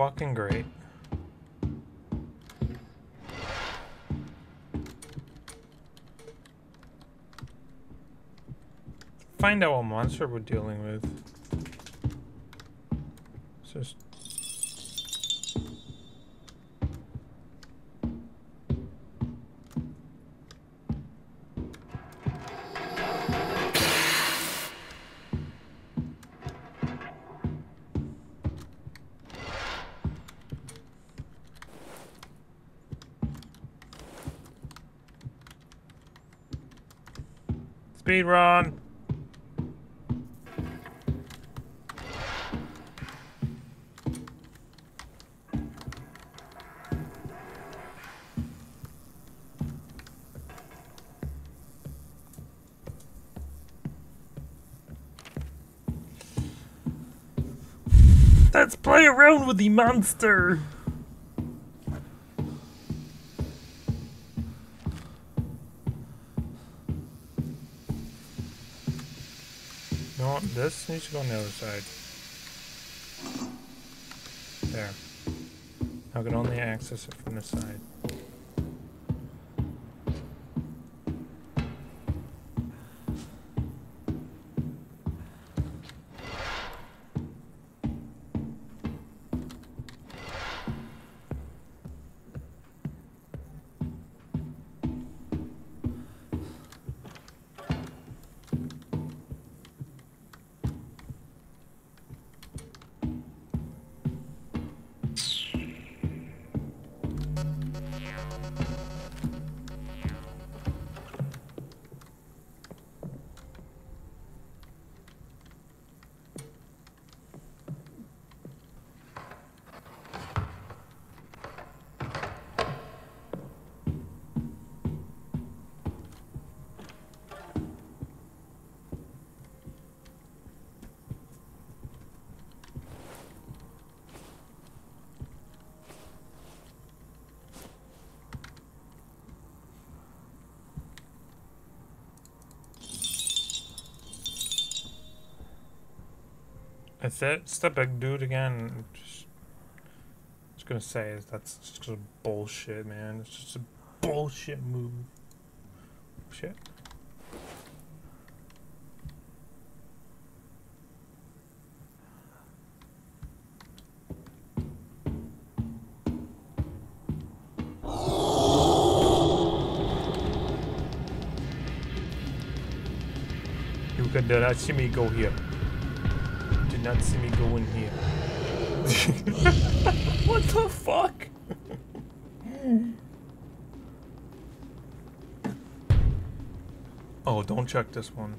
fucking great. Find out what monster we're dealing with. It's just... Speed run. Let's play around with the monster. No, this needs to go on the other side. There. I can only access it from this side. It's the big dude again. Just gonna say that's just sort of bullshit, man. It's just a bullshit move. Shit. You could not see me go here. Not see me go in here. What the fuck? Oh, don't check this one.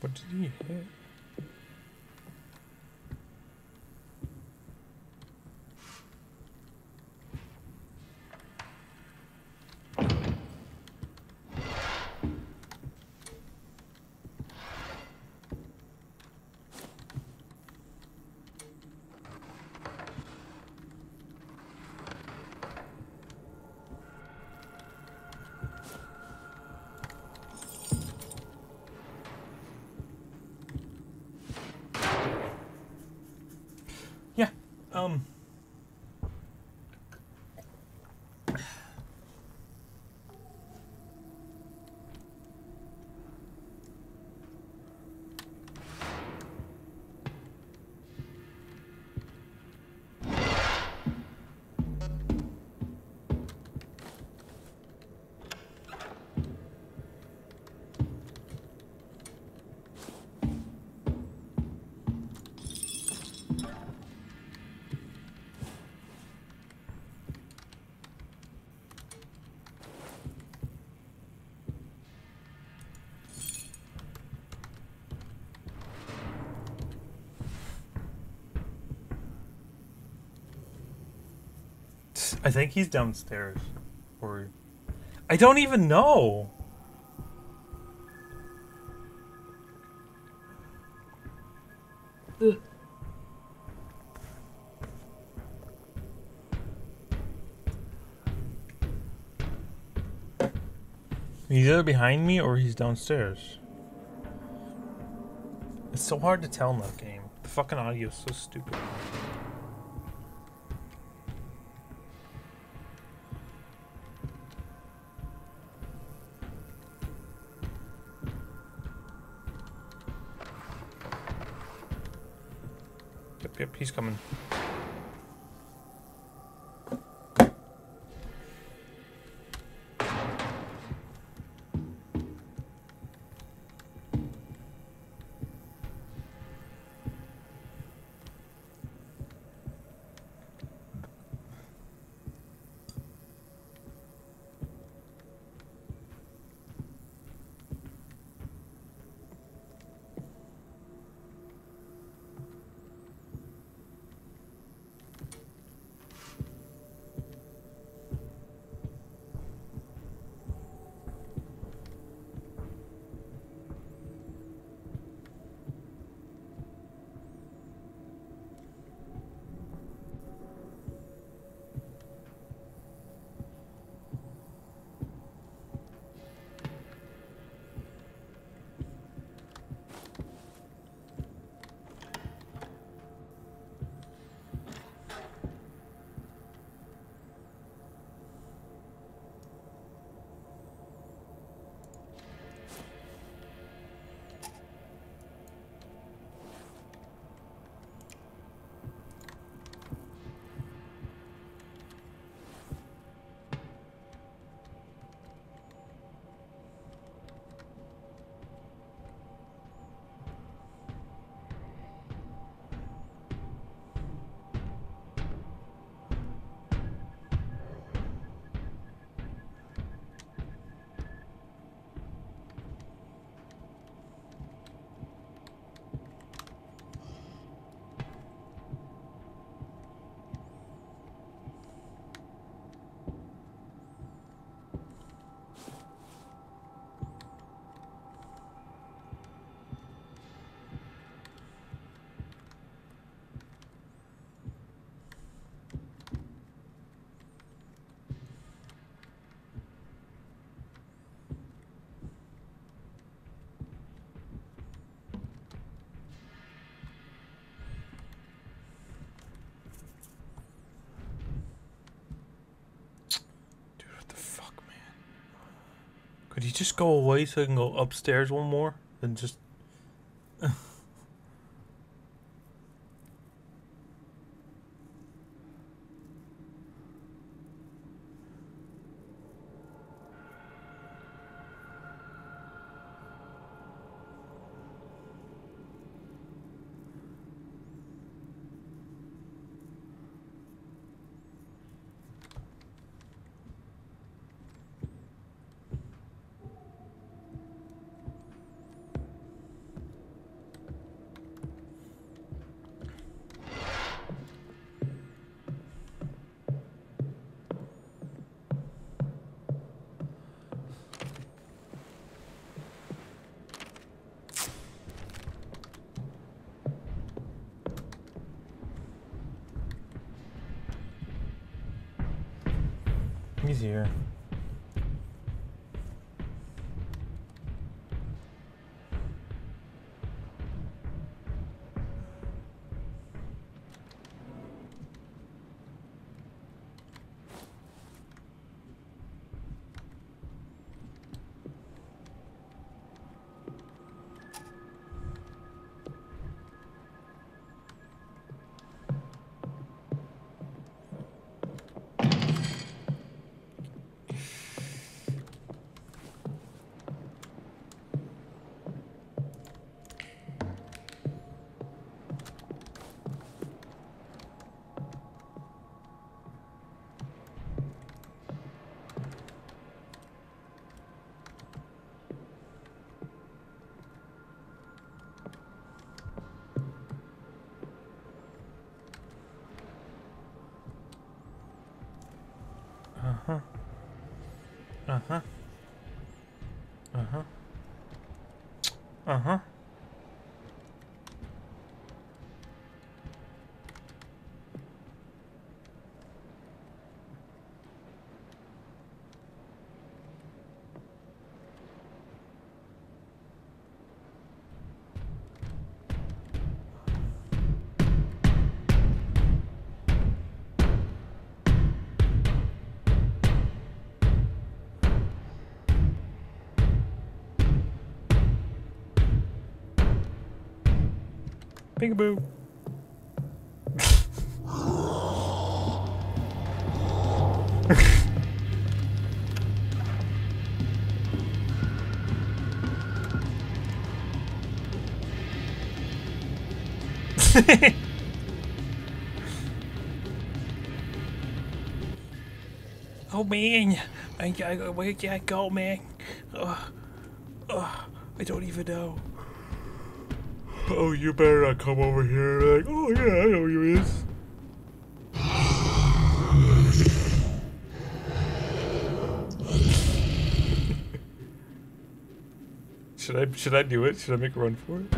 What did he hit? I think he's downstairs. Or I don't even know. Ugh. He's either behind me or he's downstairs. It's so hard to tell in that game. The fucking audio is so stupid. Yep, he's coming. Could he just go away so I can go upstairs one more? And just... Here. Uh-huh. Uh-huh. Uh-huh. Uh-huh. Peekaboo. Oh man, I gotta, where can I go, man? I don't even know. Oh, you better not come over here like, oh yeah, I know you is. Should I do it? Should I make a run for it?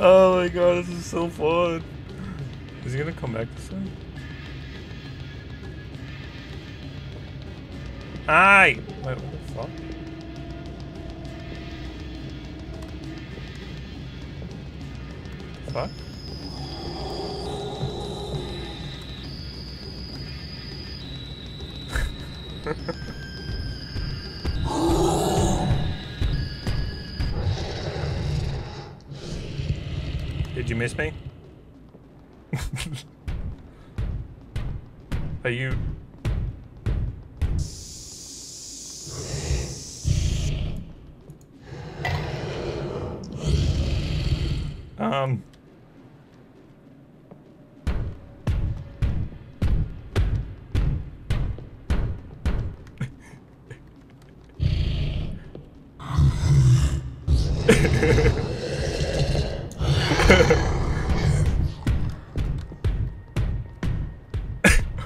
Oh my god, this is so fun. Is he gonna come back this way? Aye! Wait, what the fuck? Fuck? Did you miss me? Are you?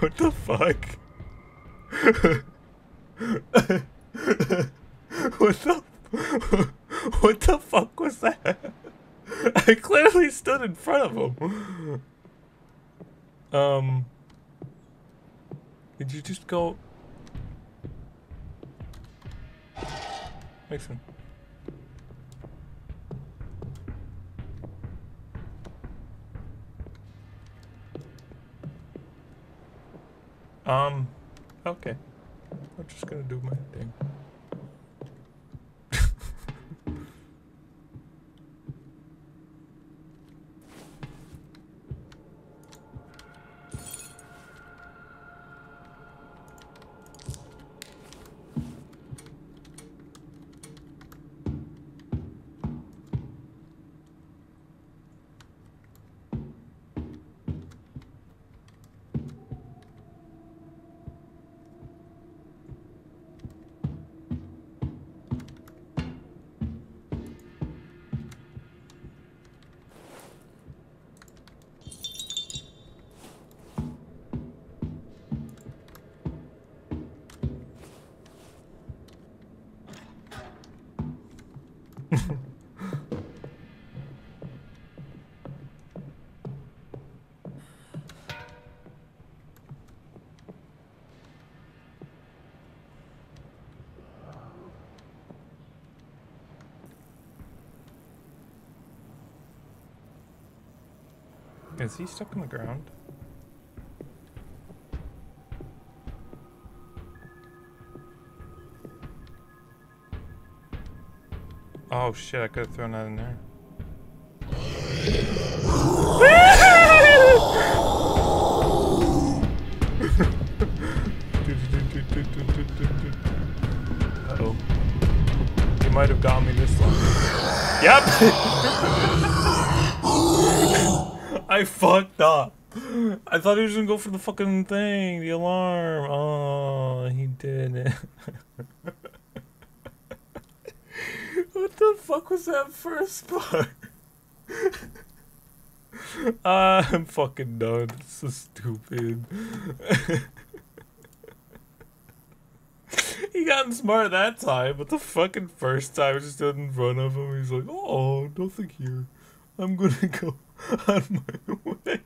What the fuck? What the fuck was that? I clearly stood in front of him. Did you just go? Makes sense. Okay. I'm just gonna do my thing. Is he stuck in the ground? Oh shit, I could have thrown that in there. Uh oh. You might have got me this one. Yep! I fucked up. I thought he was gonna go for the fucking thing, the alarm. Oh, he didn't. What the fuck was that first part? I'm fucking done. It's so stupid. He gotten smart that time, but the fucking first time I just stood in front of him. He's like, oh, nothing here. I'm gonna go on my way.